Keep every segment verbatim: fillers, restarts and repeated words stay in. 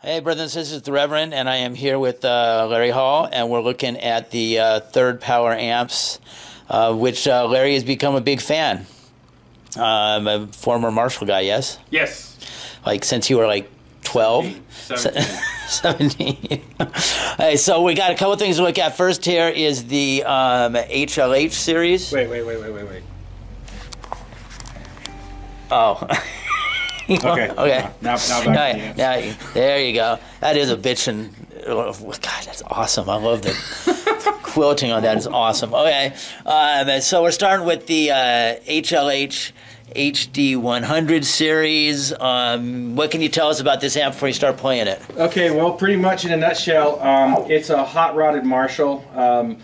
Hey, brothers and sisters, it's the Reverend, and I am here with uh, Larry Hall, and we're looking at the uh, three R D Power amps, uh, which uh, Larry has become a big fan. Um, a former Marshall guy, yes? Yes. Like, since you were, like, twelve? seventeen. seventeen. Hey, so we got a couple things to look at. First here is the um, H L H series. Wait, wait, wait, wait, wait, wait. Oh. Okay. Okay. Now, now back to you. Now, there you go. That is a bitchin'. Oh, God, that's awesome. I love the, the quilting on that. It's awesome. Okay. Um, so we're starting with the uh, H L H H D one hundred series. Um, what can you tell us about this amp before you start playing it? Okay. Well, pretty much in a nutshell, um, it's a hot-rodded Marshall. Um,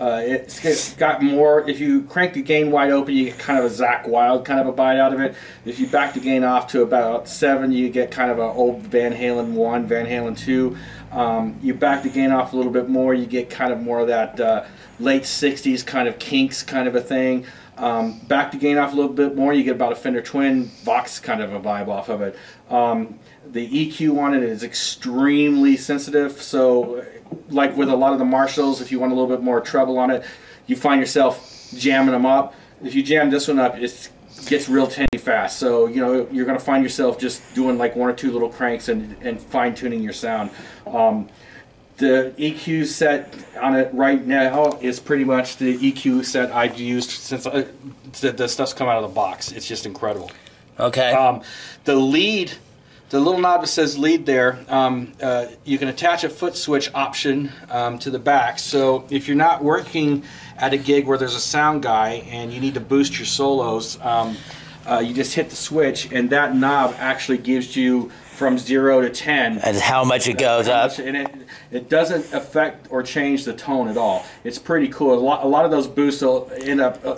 Uh, it's, it's got more, if you crank the gain wide open, you get kind of a Zakk Wylde kind of a bite out of it. If you back the gain off to about seven, you get kind of an old Van Halen one, Van Halen two. Um, you back the gain off a little bit more, you get kind of more of that uh, late sixties kind of Kinks kind of a thing. Um, back the gain off a little bit more, you get about a Fender Twin, Vox kind of a vibe off of it. Um, the E Q on it is extremely sensitive, so like with a lot of the Marshalls, if you want a little bit more treble on it, you find yourself jamming them up. If you jam this one up, it gets real tinny fast. So, you know, you're going to find yourself just doing like one or two little cranks and, and fine-tuning your sound. Um, the E Q set on it right now is pretty much the E Q set I've used since I, the, the stuff's come out of the box. It's just incredible. Okay. Um, the lead... The little knob that says lead there, um, uh, you can attach a foot switch option um, to the back. So if you're not working at a gig where there's a sound guy and you need to boost your solos, um, uh, you just hit the switch and that knob actually gives you from zero to ten. And how much it goes up. And it, it doesn't affect or change the tone at all. It's pretty cool. A lot, a lot of those boosts will end up... Uh,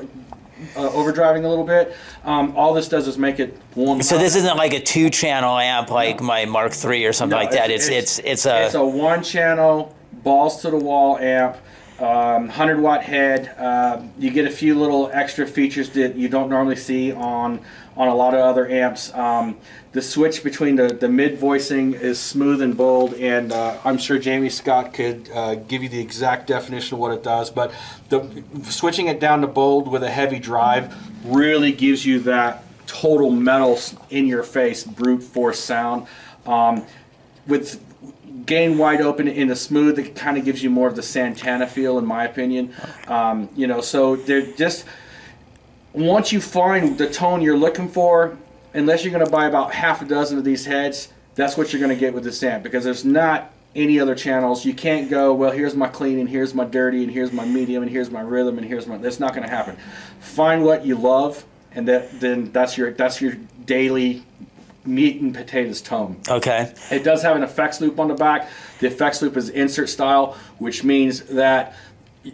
Uh, overdriving a little bit. Um, all this does is make it one. So this isn't like a two-channel amp like no. my Mark three or something no, like that. It's it's it's, it's a it's a one-channel balls to the wall amp, um, one hundred watt head. Uh, you get a few little extra features that you don't normally see on on a lot of other amps. Um, the switch between the the mid voicing is smooth and bold, and uh, I'm sure Jamie Scott could uh, give you the exact definition of what it does, but the switching it down to bold with a heavy drive really gives you that total metal in your face brute force sound. Um, with gain wide open in the smooth, it kind of gives you more of the Santana feel, in my opinion. Um, you know, so they're just, once you find the tone you're looking for, unless you're going to buy about half a dozen of these heads, that's what you're going to get with this amp, because there's not any other channels. You can't go, well, here's my clean and here's my dirty and here's my medium and here's my rhythm and here's my... That's not going to happen. Find what you love, and that, then that's your that's your daily meat and potatoes tone. Okay. It does have an effects loop on the back. The effects loop is insert style, which means that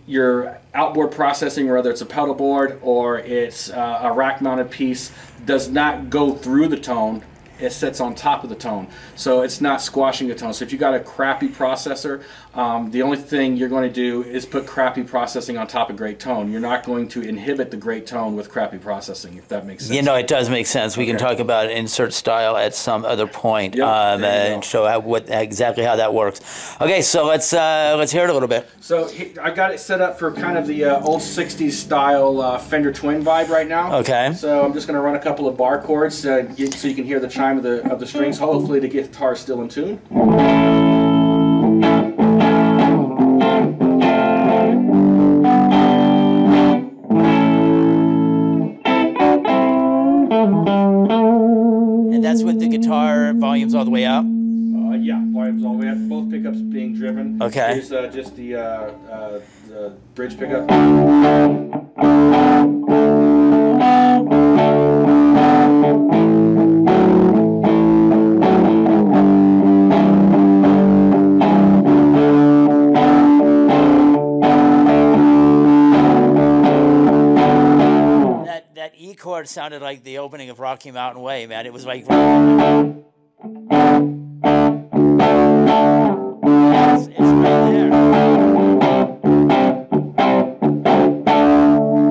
your outboard processing, whether it's a pedal board or it's uh, a rack mounted piece, does not go through the tone. It sits on top of the tone, so it's not squashing the tone. So if you got a crappy processor, um, the only thing you're going to do is put crappy processing on top of great tone. You're not going to inhibit the great tone with crappy processing, if that makes sense. You know, it does make sense. We okay. can talk about insert style at some other point, yep, um, and show how, what exactly how that works. Okay, so let's uh, let's hear it a little bit. So I got it set up for kind of the uh, old sixties style uh, Fender Twin vibe right now. Okay. So I'm just going to run a couple of bar chords uh, so you can hear the chime of the, of the strings, hopefully the guitar's still in tune. And that's with the guitar volumes all the way up? Uh, yeah, volumes all the way up, both pickups being driven. Okay. Here's uh, just the, uh, uh, the bridge pickup. Chord sounded like the opening of Rocky Mountain Way, man. It was like it's, it's right there.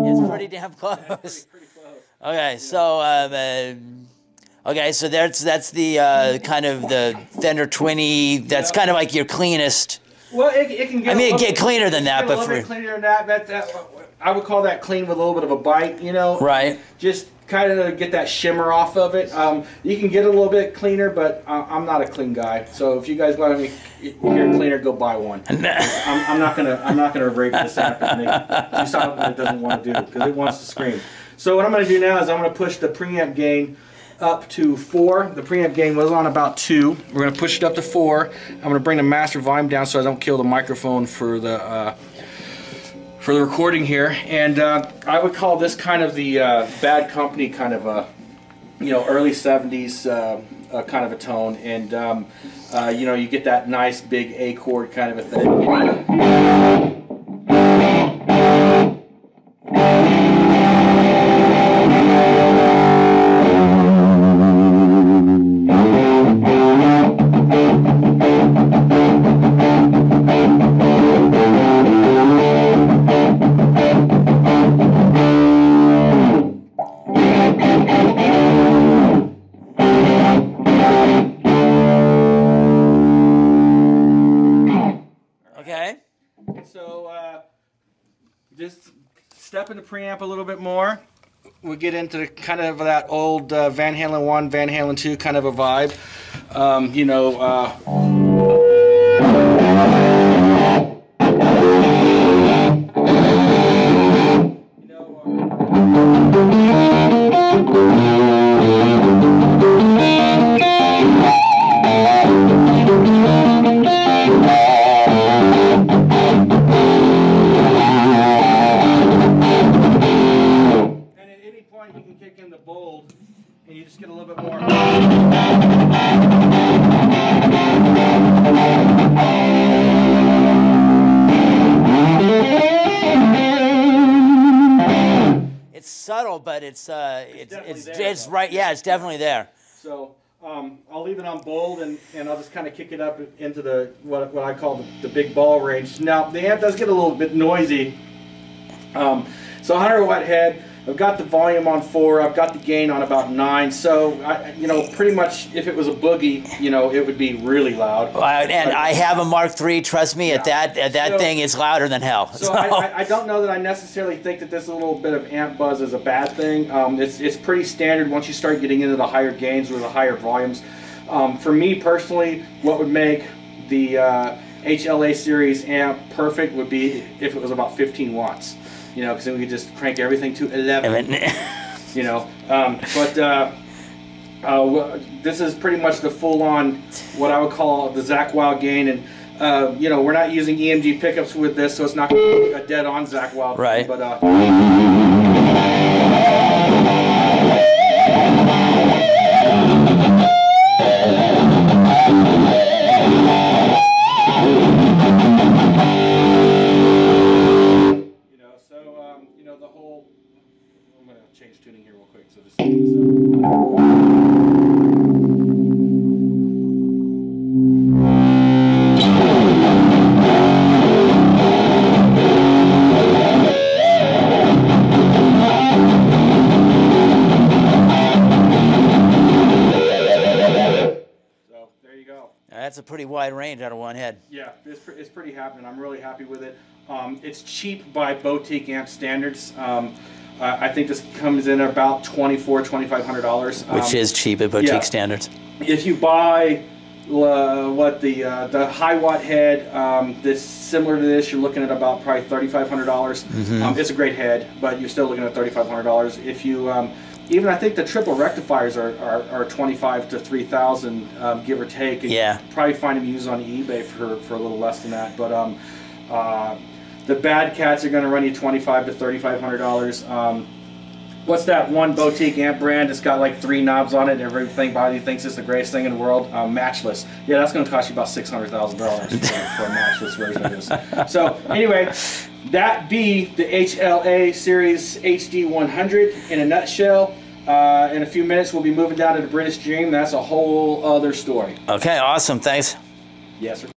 It's pretty damn close. Yeah, pretty, pretty close. Okay, yeah. So um, uh, Okay, so that's that's the uh, kind of the Fender Twin-y. That's yeah. kind of like your cleanest. Well, it, it can get. I mean, it get bit, cleaner than that, but a little bit cleaner than that. That that I would call that clean with a little bit of a bite, you know. Right. Just kind of get that shimmer off of it. Um, you can get a little bit cleaner, but uh, I'm not a clean guy. So if you guys want me to hear cleaner, go buy one. I'm, I'm not gonna I'm not gonna rake this out and make, do something that it doesn't want to do because it wants to scream. So what I'm gonna do now is I'm gonna push the preamp gain up to four. The preamp gain was on about two. We're gonna push it up to four. I'm gonna bring the master volume down so I don't kill the microphone for the uh, for the recording here. And uh, I would call this kind of the uh, Bad Company kind of a, you know, early seventies uh, uh, kind of a tone. And um, uh, you know, you get that nice big A chord kind of a thing. Preamp a little bit more. We get into kind of that old uh, Van Halen one, Van Halen two kind of a vibe. Um, you know. Uh, you know uh, and you just get a little bit more. It's subtle, but it's uh, it's it's, it's, there, it's right. Yeah, it's definitely there. So um, I'll leave it on bold, and and I'll just kind of kick it up into the what what I call the, the big ball range. Now the amp does get a little bit noisy. Um, so one hundred watt head. I've got the volume on four, I've got the gain on about nine, so, I, you know, pretty much if it was a Boogie, you know, it would be really loud. Uh, and but, I have a Mark three, trust me, yeah. at that at that so, thing, it's louder than hell. So, so. I, I don't know that I necessarily think that this little bit of amp buzz is a bad thing. Um, it's, it's pretty standard once you start getting into the higher gains or the higher volumes. Um, for me personally, what would make the uh, H L A series amp perfect would be if it was about fifteen watts. You know, because then we could just crank everything to eleven. You know, um, but uh, uh, this is pretty much the full-on, what I would call the Zakk Wylde gain, and uh, you know, we're not using E M G pickups with this, so it's not a dead-on Zakk Wylde. Right. But uh, change tuning here real quick, so just check this out. So there you go. Now that's a pretty wide range out of one head. Yeah, it's, pre it's pretty happening. I'm really happy with it. Um, it's cheap by boutique amp standards. Um, Uh, I think this comes in at about twenty-four, twenty-five hundred dollars, um, which is cheap at boutique yeah. standards. If you buy uh, what the uh, the high watt head, um, this similar to this, you're looking at about probably thirty-five hundred dollars. Mm-hmm. um, it's a great head, but you're still looking at thirty-five hundred dollars. If you um, even I think the triple rectifiers are are, are twenty-five to three thousand, um, give or take. And yeah, you can probably find them used on eBay for for a little less than that, but. Um, uh, The Bad Cats are going to run you twenty-five to thirty-five hundred dollars. Um, what's that one boutique amp brand? It's got like three knobs on it, and everything body thinks it's the greatest thing in the world. Um, Matchless. Yeah, that's going to cost you about six hundred thousand dollars for a Matchless version of this. So anyway, that be the H L A Series H D one hundred in a nutshell. Uh, in a few minutes, we'll be moving down to the British Dream. That's a whole other story. Okay, awesome. Thanks. Yes, sir.